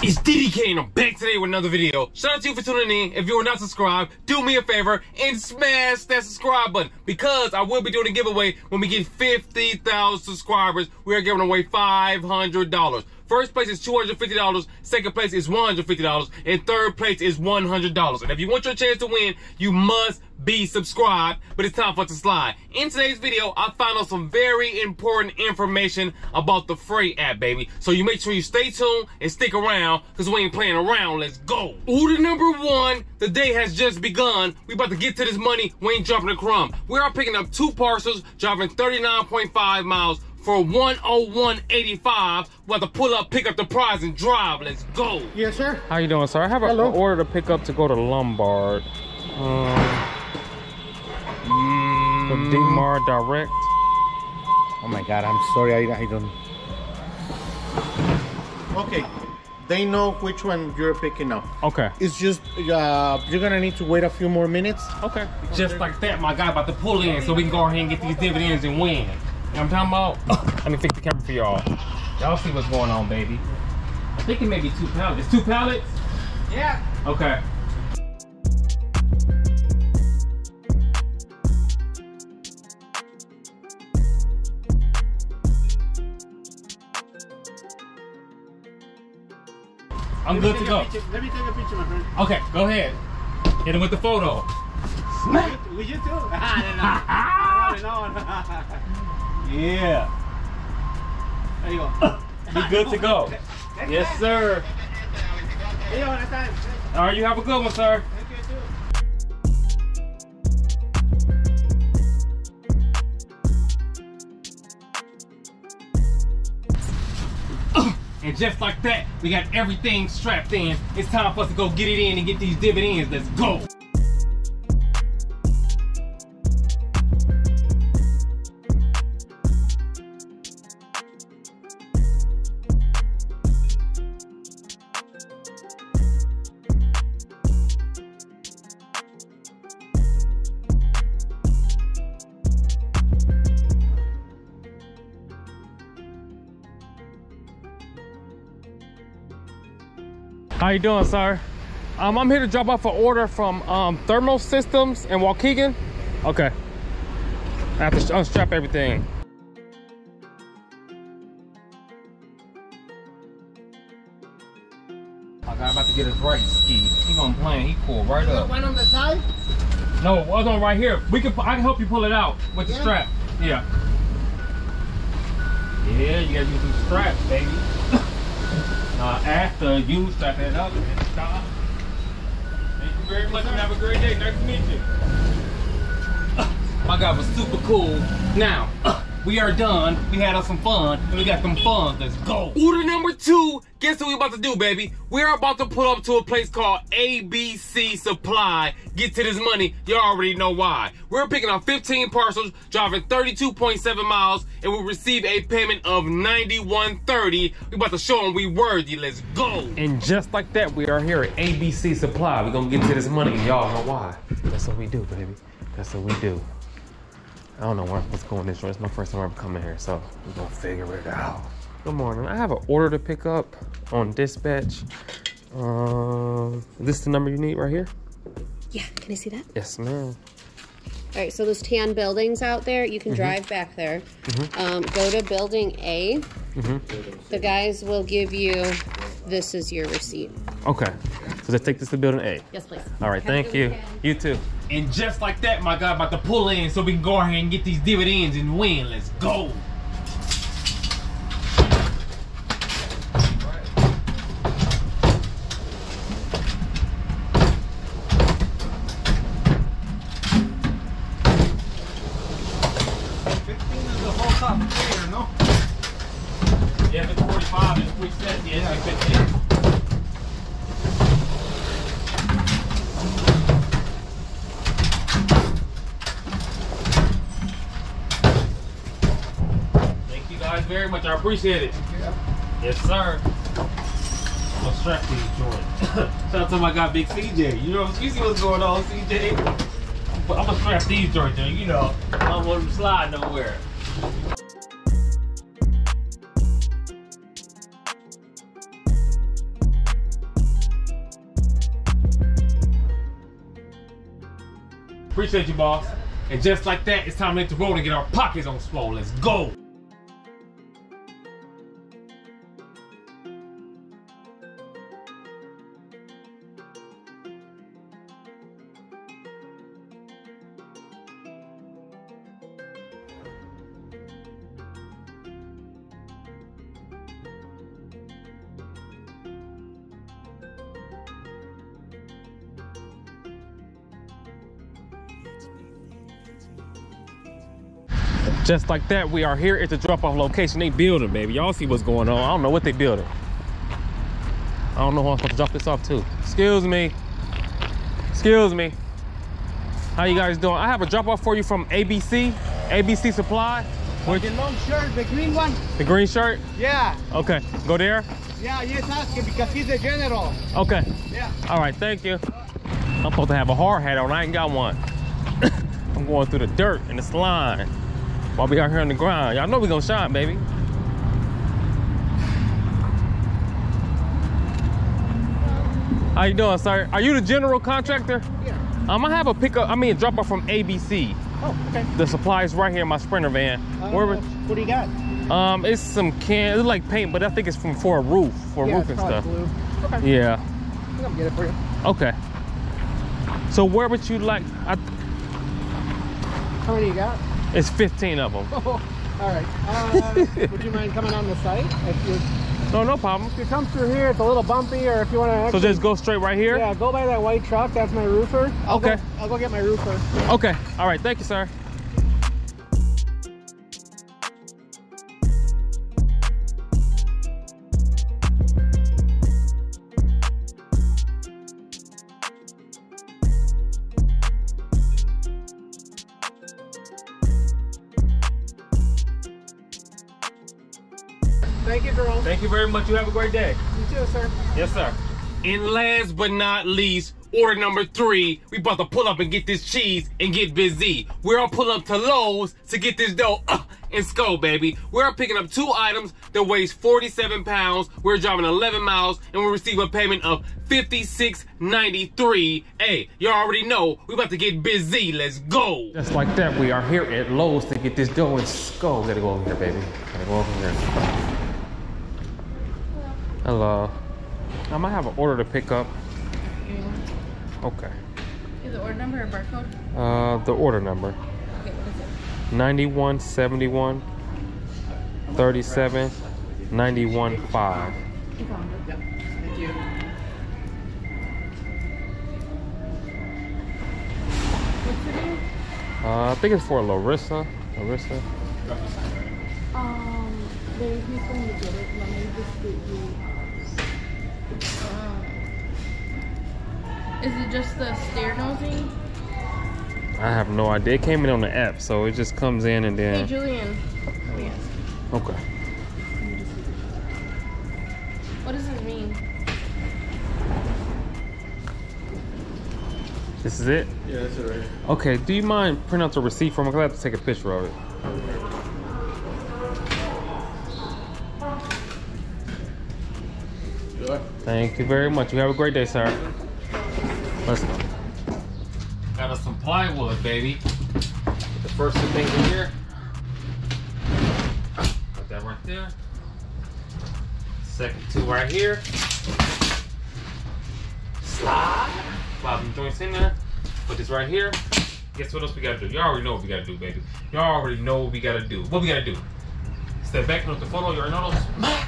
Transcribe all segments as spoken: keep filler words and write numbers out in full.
It's D D K and I'm back today with another video. Shout out to you for tuning in. If you are not subscribed, do me a favor and smash that subscribe button, because I will be doing a giveaway when we get fifty thousand subscribers. We are giving away five hundred dollars. First place is two hundred fifty dollars, second place is one hundred fifty dollars, and third place is one hundred dollars. And if you want your chance to win, you must be subscribed. But it's time for us to slide. In today's video, I found out some very important information about the Frayt app, baby. So you make sure you stay tuned and stick around, because we ain't playing around. Let's go. Order number one, the day has just begun. We about to get to this money. We ain't dropping a crumb. We are picking up two parcels, driving thirty-nine point five miles for one oh one eighty-five. We'll have to pull up, pick up the prize, and drive. Let's go. Yes, sir. How you doing, sir? I have an order to pick up to go to Lombard. Um, mm. From D Mart Direct. Oh my God, I'm sorry, I, I don't. Okay, they know which one you're picking up. Okay. It's just, uh, you're gonna need to wait a few more minutes. Okay. Just like that, my guy about to pull in, so we can go ahead and get these dividends and win. I'm talking about. Oh, let me fix the camera for y'all. Y'all see what's going on, baby. I think it may be two pallets. It's two pallets? Yeah. Okay. I'm good to go. Let me take a picture, my friend. Okay, go ahead. Hit him with the photo. Smack. Will you too? Yeah. There you go. You're good to go. Yes, sir. All right, you have a good one, sir. And just like that, we got everything strapped in. It's time for us to go get it in and get these dividends. Let's go. How you doing, sir? Um, I'm here to drop off an order from um, Thermal Systems in Waukegan. Okay. I have to unstrap everything. I got about to get his right ski. He gonna play. He pull right you up. One on the side? No, other one right here. We can. I can help you pull it out with the yeah. strap. Yeah. Yeah, you gotta use some straps, baby. Uh, after you strap that up and stop. Thank you very much and have a great day. Nice to meet you. Uh, my guy was super cool. Now, uh, we are done. We had us some fun and we got some fun. Let's go. Order number two. Guess what we about to do, baby? We're about to pull up to a place called A B C Supply. Get to this money. Y'all already know why. We're picking up fifteen parcels, driving thirty-two point seven miles, and we receive a payment of ninety-one thirty. We about to show them we worthy. Let's go. And just like that, we are here at A B C Supply. We're gonna get to this money. Y'all know why. That's what we do, baby. That's what we do. I don't know where I'm supposed to go in this room. It's my first time ever coming here, so we're gonna figure it out. Good morning. I have an order to pick up on dispatch. Uh, is this the number you need right here? Yeah. Can I see that? Yes, ma'am. All right. So those tan buildings out there, you can mm-hmm. drive back there. Mm-hmm. um, go to building A. Mm-hmm. The guys will give you. This is your receipt. Okay. So let's take this to building A. Yes, please. All right. Have thank you. Weekend. You too. And just like that, my guy about to pull in, so we can go ahead and get these dividends and win. Let's go. Very much, I appreciate it. Yeah. Yes, sir. I'm gonna strap these joints. Shout out to my guy, Big C J. You know, you see what's going on, C J. But I'm gonna strap these joints, you know. I don't want them to slide nowhere. Appreciate you, boss. And just like that, it's time to hit the road and get our pockets on swole. Let's go. Just like that, we are here at the drop-off location. They building, baby. Y'all see what's going on. I don't know what they building. I don't know who I'm supposed to drop this off to. Excuse me. Excuse me. How you guys doing? I have a drop-off for you from A B C. A B C Supply. With the long shirt, the green one. The green shirt? Yeah. Okay. Go there? Yeah, yes, ask him because he's a general. Okay. Yeah. All right, thank you. I'm supposed to have a hard hat on. I ain't got one. I'm going through the dirt and the slime. While we out here on the grind, y'all know we gonna shine, baby. How you doing, sir? Are you the general contractor? Yeah. I'm gonna have a pickup, I mean a drop off from A B C. Oh, okay. The supplies right here in my Sprinter van. Um, Where, what do you got? Um, it's some cans, it's like paint, but I think it's from for a roof, for yeah, a roof and stuff. Blue. Okay. Yeah. I'm gonna get it for you. Okay. So where would you like? I... How many you got? It's fifteen of them. Oh, all right. Uh, would you mind coming on the site? If you, no, no problem. If you come through here, it's a little bumpy, or if you want to actually, so just go straight right here? Yeah, go by that white truck. That's my roofer. I'll okay. Go, I'll go get my roofer. Okay. All right. Thank you, sir. Thank you, girl. Thank you very much. You have a great day. You too, sir. Yes, sir. And last but not least, order number three. We about to pull up and get this cheese and get busy. We're all pulling up to Lowe's to get this dough uh, and skull, baby. We're picking up two items that weighs forty-seven pounds. We're driving eleven miles and we receive a payment of fifty-six ninety-three. Hey, y'all already know we about to get busy. Let's go. Just like that, we are here at Lowe's to get this dough and skull. Gotta go over here, baby. Gotta go over here. Hello. I might have an order to pick up. Okay. Is the order number or barcode? Uh, the order number. Okay, what is it? ninety-one seventy-one thirty-seven ninety-one five. Yep. Thank you. What's the name? Uh, I think it's for Larissa. Larissa. Um, there's no phone to get it. Let me just get you. Is it just the stair nosing? I have no idea. It came in on the app, so it just comes in and then... Hey, Julian. Let me ask you. Okay. What does this mean? This is it? Yeah, that's it right here. Okay, do you mind printing out the receipt for me? Because I have to take a picture of it. Sure. Thank you very much. You have a great day, sir. Let's go. Got us some plywood, baby. Get the first two things in here. Put that right there. Second two right here. Slide. Slide some joints in there. Put this right here. Guess what else we gotta do? Y'all already know what we gotta do, baby. Y'all already know what we gotta do. What we gotta do? Step back, look at the photo. You already know those.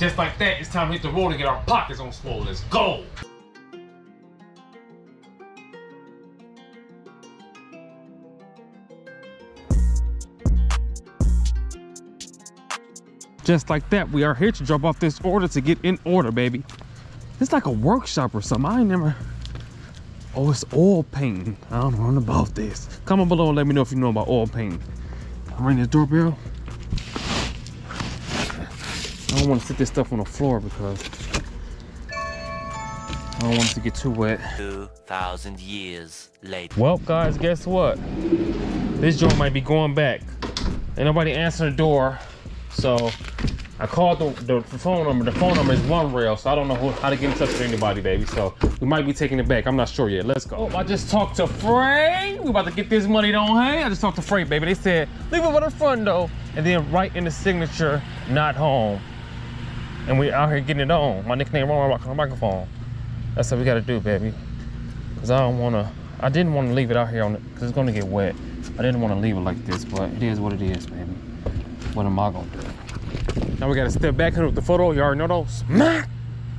Just like that, it's time to hit the road and get our pockets on swole. Let's go. Just like that, we are here to drop off this order to get in order, baby. It's like a workshop or something. I ain't never, oh, it's oil painting. I don't know about this. Comment below and let me know if you know about oil painting. I'm ringing the doorbell. I don't want to sit this stuff on the floor because I don't want it to get too wet. two thousand years later. Well, guys, guess what? This joint might be going back. Ain't nobody answering the door. So, I I called the, the phone number. The phone number is one rail, so I don't know who, how to get in touch with anybody, baby. So we might be taking it back. I'm not sure yet. Let's go. Oh, I just talked to Frayt. We about to get this money on hand. I just talked to Frayt, baby. They said, leave it with a front though. And then right in the signature, not home. And we out here getting it on. My nickname wrong on my microphone. That's what we gotta do, baby. Cause I don't wanna, I didn't wanna leave it out here on it, cause it's gonna get wet. I didn't wanna leave it like this, but it is what it is, baby. What am I gonna do? Now we gotta step back here with the photo. You already know those.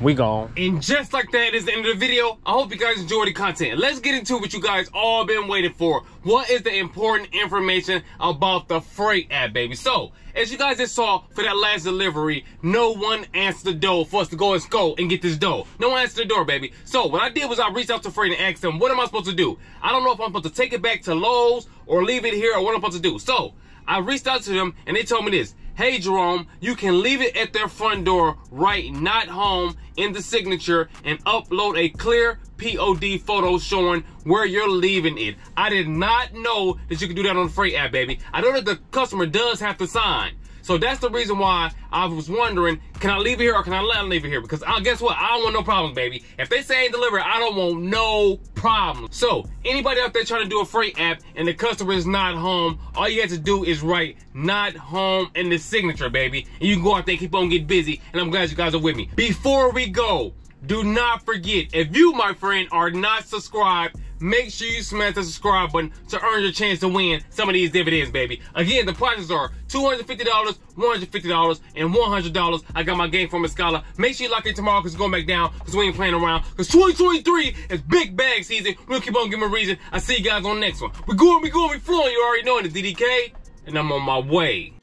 We gone. And just like that is the end of the video. I hope you guys enjoyed the content. Let's get into what you guys all been waiting for. What is the important information about the Frayt app, baby? So, as you guys just saw for that last delivery, no one answered the door for us to go and go and get this dough. No one answered the door, baby. So, what I did was I reached out to Frayt and asked them, what am I supposed to do? I don't know if I'm supposed to take it back to Lowe's or leave it here or what I'm supposed to do. So, I reached out to them and they told me this. Hey Jerome, you can leave it at their front door, right not home, in the signature, and upload a clear P O D photo showing where you're leaving it. I did not know that you could do that on the Frayt app, baby. I know that the customer does have to sign. So that's the reason why I was wondering, can I leave it here or can I let them leave it here? Because I, guess what? I don't want no problems, baby. If they say I ain't delivered, I don't want no problem. So anybody out there trying to do a Frayt app and the customer is not home, all you have to do is write not home in the signature, baby. And you can go out there and keep on getting busy. And I'm glad you guys are with me. Before we go, do not forget, if you, my friend, are not subscribed, make sure you smash the subscribe button to earn your chance to win some of these dividends, baby. Again, the prizes are two hundred fifty dollars, one hundred fifty dollars, and one hundred dollars. I got my game from a scholar. Make sure you lock in tomorrow because it's going back down because we ain't playing around. Because twenty twenty-three is big bag season. We'll keep on giving a reason. I'll see you guys on the next one. We're going, we're going, we're flowing. You already know it, the D D K, and I'm on my way.